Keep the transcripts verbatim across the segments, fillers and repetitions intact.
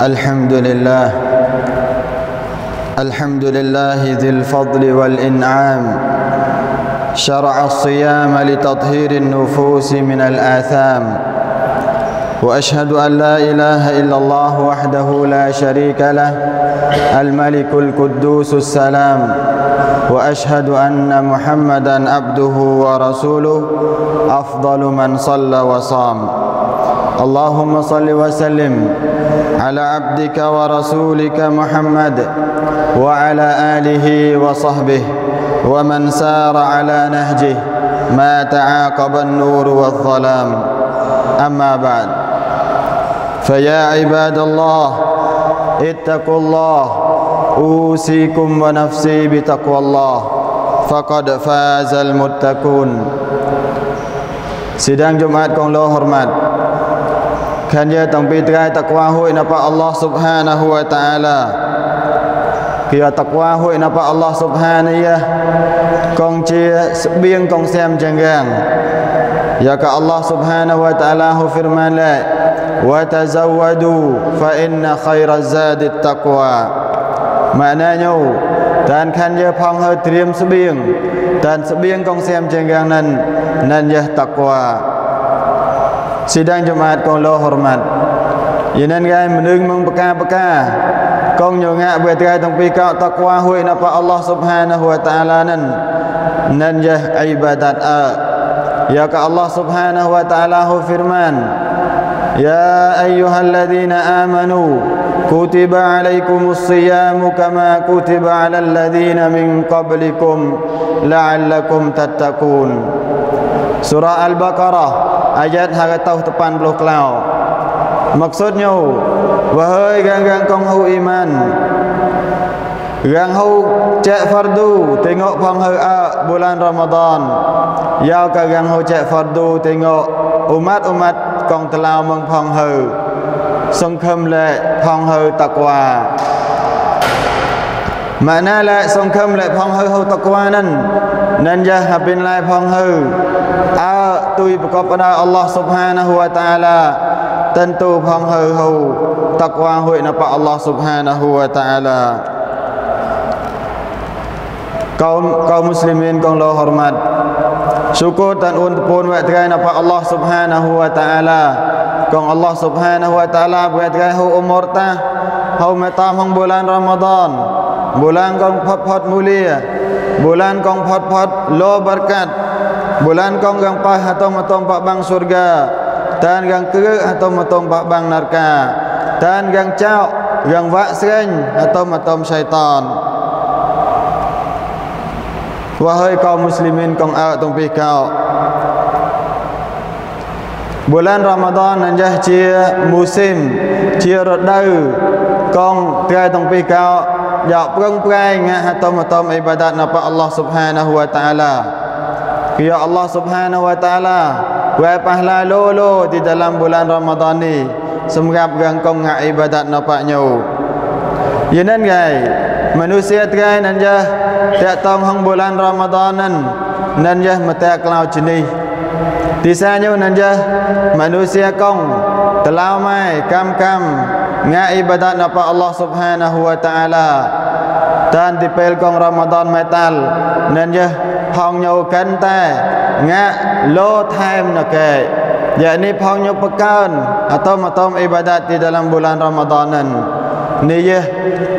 الحمد لله الحمد لله ذي الفضل والإنعام شرع الصيام لتطهير النفوس من الآثام وأشهد أن لا إله إلا الله وحده لا شريك له الملك القدوس السلام وأشهد أن محمدًا عبده ورسوله أفضل من صلى وصام اللهم صل وسلم على عبدك ورسولك محمد وعلى آله وصحبه ومن سار على نهجه ما تعاقب النور والظلام أما بعد فيا عباد الله اتقوا الله أوصيكم ونفسي بتقوى الله فقد فاز المتقون. Sidang Jumat konglo hormat, kanya tang pitrai takwa hui napa Allah subhanahu wa ta'ala. Kia takwa hui napa Allah subhanahu ya kong chia sebiang kong siam janggang. Ya ka Allah subhanahu wa ta'ala hu firman lai wa tazawwadu fa inna khaira zadi taqwa. Maknanya dan kan dia pang hoi triam sebiang dan sebiang kong siam janggang nan nan ya takwa. Sidang Jumat kong lo hormat yenan gai menung meng peka-peka kong nyongak buat gai tong pikau takwa hui napa Allah subhanahu wa ta'ala nan nan yah ibadat a ya ka Allah subhanahu wa ta'ala hu firman ya ayyuhalladzina amanu kutiba alaikumus siyamu kama kutiba alal ladzina min qablikum la'allakum tattaqun. Surah Al-Baqarah ayat hagatau tepan beluh kelau. Maksudnya wahai gang-gang kong hau iman, gang hau cek fardu tengok pang hau a bulan Ramadan. Yau ka gang hau cek fardu tengok umat-umat kong telau meng pang hau songkem le pang hau takwa. Makna le songkem le pang hau hau takwa nan nan jah habin le pang hau a tui perkara Allah subhanahu wa ta'ala tentu phang hau hau takwa hui napa Allah subhanahu wa ta'ala. Kaum kaum muslimin kong lo hormat, syukur dan unpun wek trai napa Allah subhanahu wa ta'ala kong Allah subhanahu wa ta'ala buat trai hau umur ta hau metam hang bulan Ramadan, bulan kong phot-phot mulia, bulan kong phot-phot lo berkat, bulan kong gang pah atau matong pak bang surga dan gang kere atau matong pak bang narka dan gang cao gang wak sering atau matong syaitan. Wahai kaum muslimin kong awak tong pikau bulan Ramadan anjah chia musim chia rodau kong trai tong pikau jak preng preng atau matong ibadat napa Allah subhanahu wa ta'ala. Ya Allah subhanahu wa ta'ala wai pahala lolo di dalam bulan Ramadan ni semrap gangkong ngak ibadat napaknya. Yenan gai manusia trai nan jah tak tong hang bulan Ramadan nan nan jah mata kelau jenih. Tisanyo nan jah manusia kong telau mai kam-kam ngak ibadat napa Allah subhanahu wa ta'ala dan dipel kong Ramadan metal nan jah phong nhau cánh ta ngã lô time nake yakni phong nhau pekan atau matom ibadat di dalam bulan Ramadanan ni ye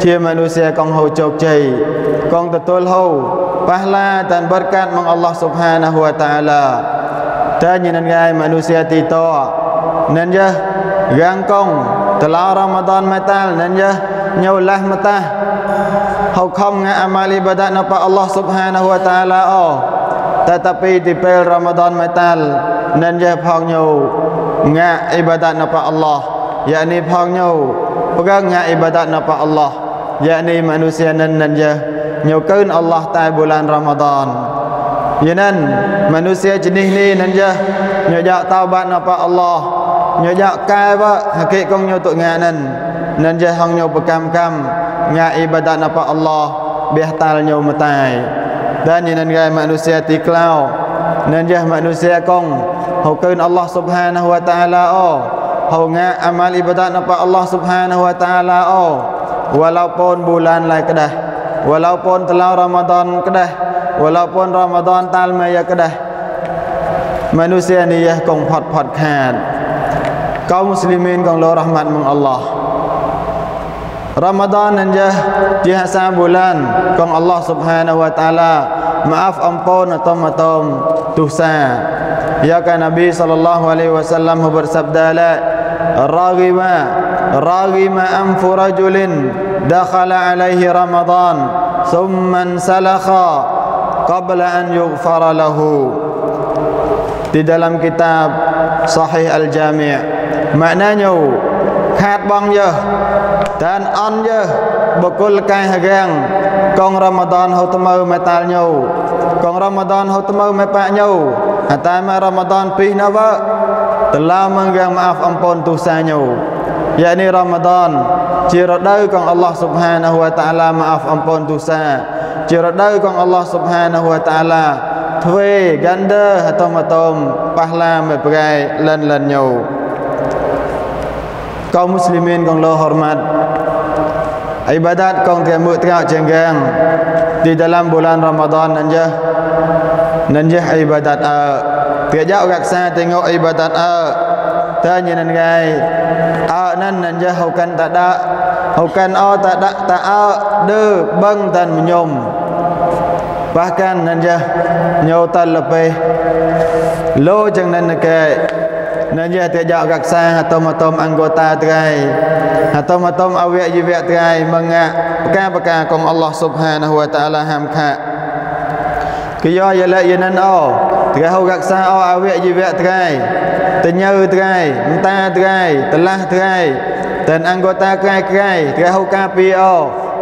chia manusia kong hau chokjai kong tetul hau pahala dan berkat meng Allah subhanahu wa ta'ala. Dan nyenan gai manusia tito nan ye gang kong telau Ramadan metal nan ye nyau lah metah hau khom ngak amal ibadat napa Allah subhanahu wa ta'ala oh tetapi di pel Ramadan metal nan je phong nyu ngak ibadat napa Allah yakni phong nyu pegang ngak ibadat napa Allah yakni manusia nan nan je nyukeun Allah ta bulan Ramadan. Yenan manusia jenis ni nan je nyajak taubat napa Allah nyajak kai ba hakik kong nyu tu ngak nan nan je hang nyu pekam-kam ngak ibadat napa Allah behtal nyu metai. Dan yenan gai manusia tiklau Najah manusia kong haukeun Allah Subhanahu wa taala o. Haunga amal ibadat napa Allah Subhanahu wa taala o. Walaupun bulan lai kedah. Walaupun telah Ramadan kedah. Walaupun Ramadan tal maya kedah. Manusia niyah kong pot-pot khat. Kaum muslimin kong lo rahmat mung Allah. Ramadan anjah jihasa bulan kong Allah Subhanahu wa taala maaf ampun atom-atom dosa. Ya kan Nabi sallallahu alaihi wasallam bersabda la raghima raghima anfu rajulin dakhala alaihi Ramadan summan salakha qabla an yughfara lahu. Di dalam kitab Sahih Al-Jami' maknanya khat bang ya dan on je bekul kai hagang kong Ramadan hau temau metal nyau kong Ramadan hau temau mepak nyau atama Ramadan pih nawa telah menggang maaf ampun dosa nyau yakni Ramadan je rodau kong Allah Subhanahu wa taala maaf ampun dosa je rodau kong Allah Subhanahu wa taala thwe ganda hatom hatom pahla meperai lan lan nyau. Kaum muslimin kong lo hormat ibadat kong tiamuk tengah jenggang di dalam bulan Ramadan nanjah nanjah ibadat a tiajak raksa tengok ibadat a tanya nangai a nan nanjah haukan tak dak haukan a tak dak tak a de bang tan menyom bahkan nanjah nyautan lebih lo jeng nan nakai nanjah tiajak raksa hatom-hatom anggota terai hatom-hatom awak jiwat terai mengak perkara-perkara kong Allah Subhanahu wa taala ham kha kiyo yala yenan o terau raksa o awak jiwat terai tenyau terai entah terai telah terai dan anggota kerai-kerai terau kapi o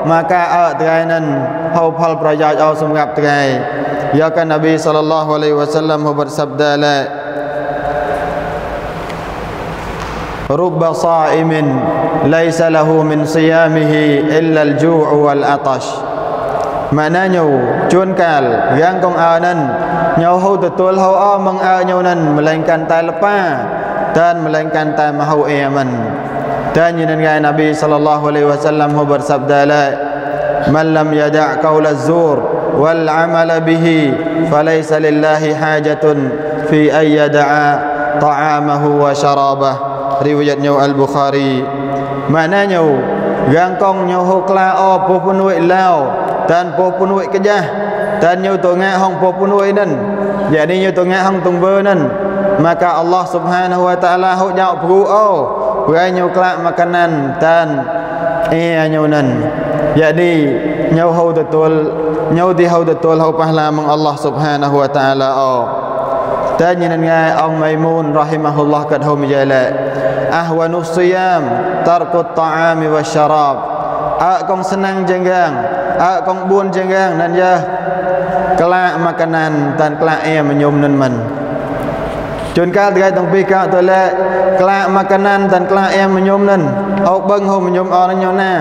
maka a terai nan hau phal prayoj o samrap terai. Ya kan Nabi sallallahu alaihi wasallam bersabda la rubba sha'imin laisa lahu min siyamihi illa al-ju'u wal atash. Maknanya chun kal yang kong a nan nyau hau tutul hau a meng a nyau nan melainkan ta lepa dan melainkan ta mahau aman. Dan nyenengai Nabi sallallahu alaihi wasallam bersabda la man lam yada' qaul az-zur wal 'amala bihi falaysa lillahi hajatun fi ay yada'a ta'amahu wa sharabahu. Riwayat nyaw Al-Bukhari. Maknanya yang kong nyaw hukla o pupunui lao dan pupunui kejah dan nyaw tungak hong pupunui nan jadi nyaw tungak hong tungber nan maka Allah Subhanahu wa ta'ala huk nyaw peru o berai nyaw kelak makanan dan ia nyaw nan jadi nyaw hau datul nyaw dihau datul hau pahla meng Allah Subhanahu wa ta'ala o. Dan nyenengai Om Maimun rahimahullah kat hum jala ahwanus siyam tarkut ta'ami wasyarab. Ak kong senang jenggang, ak kong buon jenggang dan ya kelak makanan dan kelak ia menyum nan man. Jun kal derai tong pi ka to le kelak makanan dan kelak ia menyum nan. Hok beng hom menyum orang nyona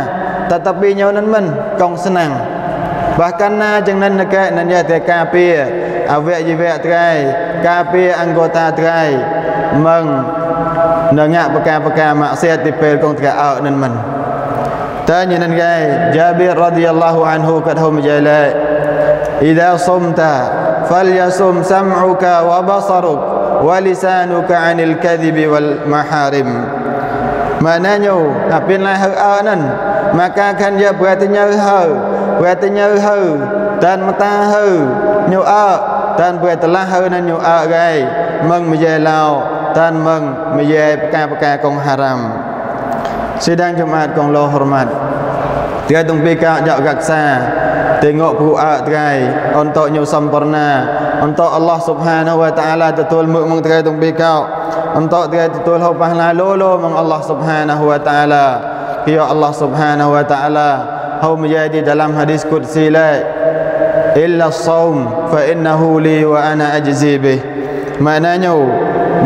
tetapi nyau nan man kong senang. Bahkan na jeng nan dekat nan ya te kapi awek jiwek derai kapi anggota terai meng nengak perkara-perkara maksiat tipel kong terai nan man. Tanya nan gai Jabir radhiyallahu anhu kat hum jala idza sumta falyasum sam'uka wa basaruk wa lisanuka 'anil kadhibi wal maharim. Maknanya apinlah hau nan maka kan dia beratinya hau beratinya hau dan mata hau nyua dan buat telah hau nan nyu agai meng mejai lau dan meng mejai perkara-perkara kong haram. Sidang Jumaat kong lo hormat. Dia tung pika jak raksa tengok puak terai untuk nyu sempurna untuk Allah Subhanahu wa taala tutul muk meng terai tung pika untuk terai tutul hau pahala lolo meng Allah Subhanahu wa taala. Ya Allah Subhanahu wa taala hau mejai dalam hadis qudsi la illa as-saum fa innahu li wa ana ajzi bih. Maknanya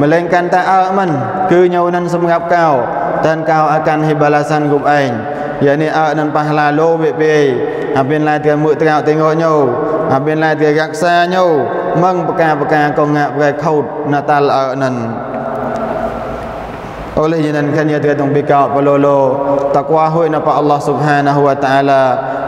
melainkan ta'a man ke nyau nan semrap kau dan kau akan hibalasan gub ain yakni a nan pahala lo be be apin lai tiamuk tengok tengok nyau apin lai tiraksa nyau mengpeka-peka oleh jenengannya tergantung bika pelolo takwa hui napa Allah subhanahu wa ta'ala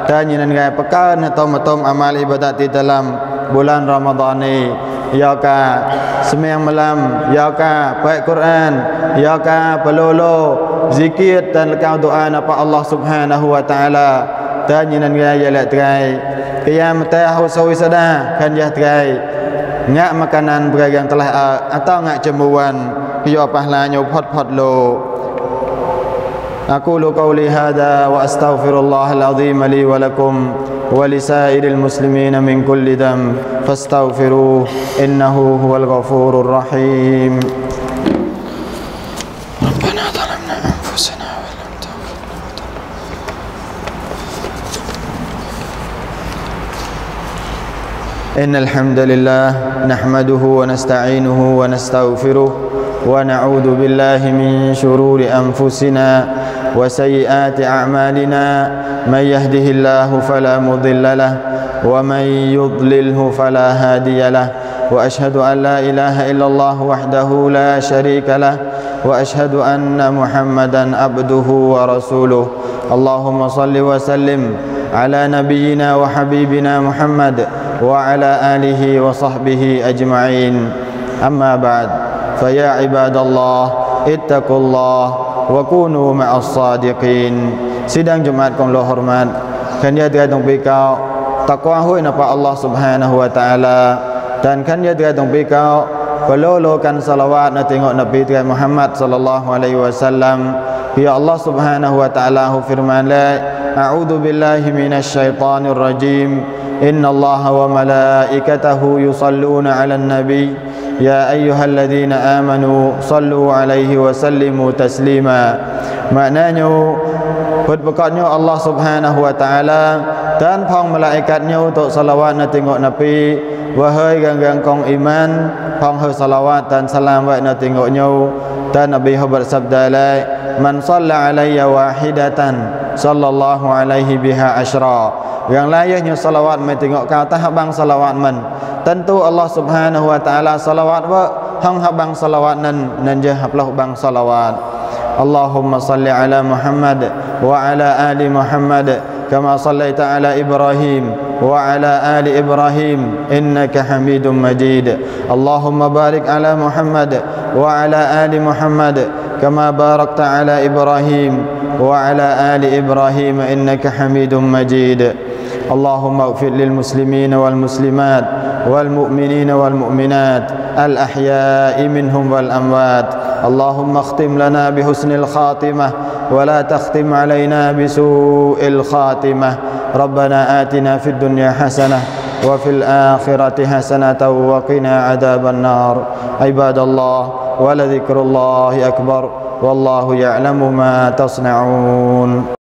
dan jenengan pekan tom-tom amal ibadat di dalam bulan Ramadhani ya ka semiyang malam ya ka baik Quran ya ka pelolo zikir dan lekau doa napa Allah subhanahu wa ta'ala dan jenengan jelak terai qiyam tayah usawi sadah kan jah terai ngak makanan berat yang telah atau ngak cembuan يا بحلان يا بحط بحط لو أقول قولي هذا وأستغفر الله العظيم لي ولكم ولسائر المسلمين من كل ذنب فاستغفروه إنه هو الغفور الرحيم ربنا ظلمنا أنفسنا ولم تغفر لنا إن الحمد لله نحمده ونستعينه ونستغفره ونعوذ بالله من شرور أنفسنا وسيئات أعمالنا من يهده الله فلا مضل له ومن يضلله فلا هادي له وأشهد أن لا إله إلا الله وحده لا شريك له وأشهد أن محمدا عبده ورسوله اللهم صل وسلم على نبينا وحبيبنا محمد وعلى آله وصحبه أجمعين أما بعد فيا عباد الله اتقوا الله wa kunu ma'as sadiqin. Sidang Jumat kaum lo hormat kan dia tergantung bikau takwa hui napa Allah subhanahu wa ta'ala dan kan dia tergantung bikau pelolokan salawat na tengok Nabi Muhammad sallallahu alaihi wasallam ya Allah subhanahu wa ta'ala hu firman la a'udhu billahi minasy syaitanir rajim inna allaha wa malaikatahu yusalluna 'alan nabi يا أيها الذين آمنوا صلوا عليه وسلموا تسليما. Maknanya berbekannya Allah subhanahu wa ta'ala dan pang malaikatnya untuk salawat na tengok Nabi. Wahai gang-gang kong iman pang hu salawat dan salam wa na tengoknya dan Nabi hu bersabda lai man salla alaiya wahidatan sallallahu alaihi biha asyra. Yang layaknya salawat mai tengok kau tahabang salawat man tentu Allah subhanahu wa ta'ala salawat wa hang habang salawat nan nan je hablah bang salawat Allahumma salli ala Muhammad wa ala ali Muhammad kama sallaita ala Ibrahim wa ala ali Ibrahim innaka hamidum majid Allahumma barik ala Muhammad wa ala ali Muhammad kama barakta ala Ibrahim wa ala ali Ibrahim innaka hamidum majid اللهم اغفر للمسلمين والمسلمات والمؤمنين والمؤمنات الأحياء منهم والأموات اللهم اختم لنا بحسن الخاتمة ولا تختم علينا بسوء الخاتمة ربنا آتنا في الدنيا حسنة وفي الآخرة حسنة وقنا عذاب النار عباد الله ولذكر الله أكبر والله يعلم ما تصنعون